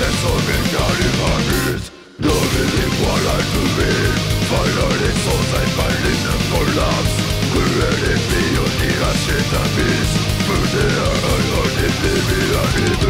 sense of it down in my knees. Loving is what I believe. Finally souls I find in the collapse. Creating me on the ashes and peace. Through the air I only live in a